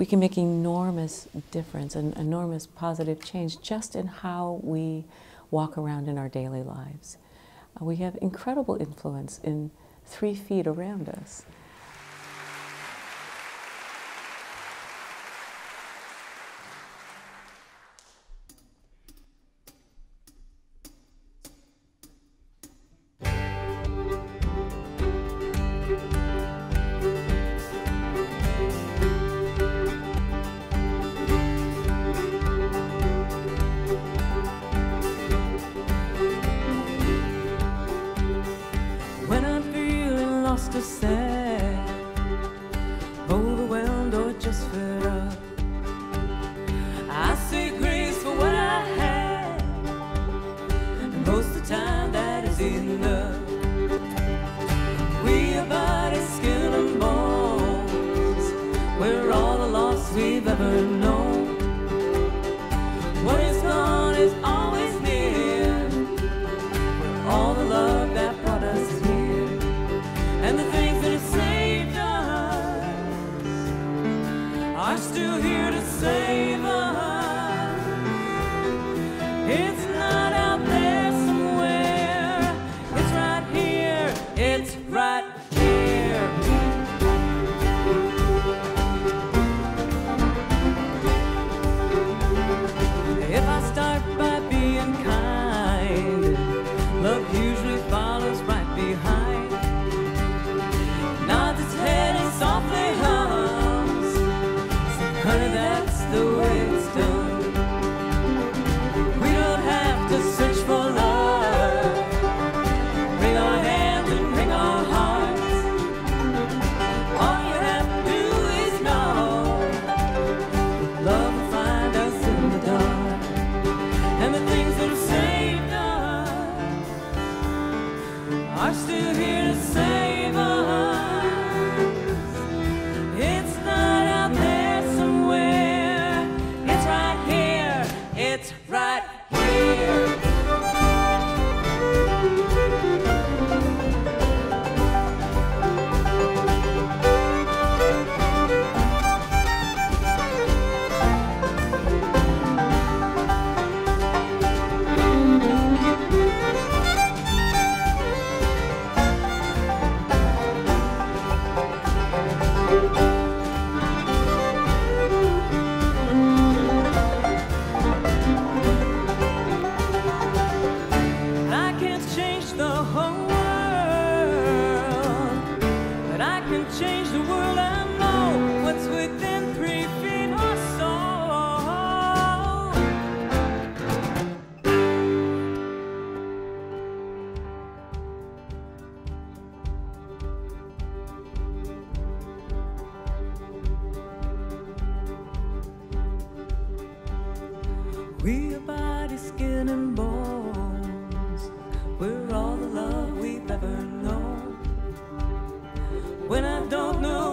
we can make enormous difference and enormous positive change just in how we walk around in our daily lives. We have incredible influence in 3 feet around us. Overwhelmed or just fed up, I seek grace for what I have, and most of the time that is enough. We are body, skin and bones, we're all the loss we've ever known. What is gone is always near, we're all the love that brought us here, and the things that have saved us are still here to save us. It's not out there somewhere, it's right here, it's right here. If I start by being kind, love usually follows right behind. I'm still here to save us. It's not out there somewhere. It's right here. It's right here. Change the world, I know what's within 3 feet or so. We are body, skin and bones, we're all the love we've ever known. When I don't know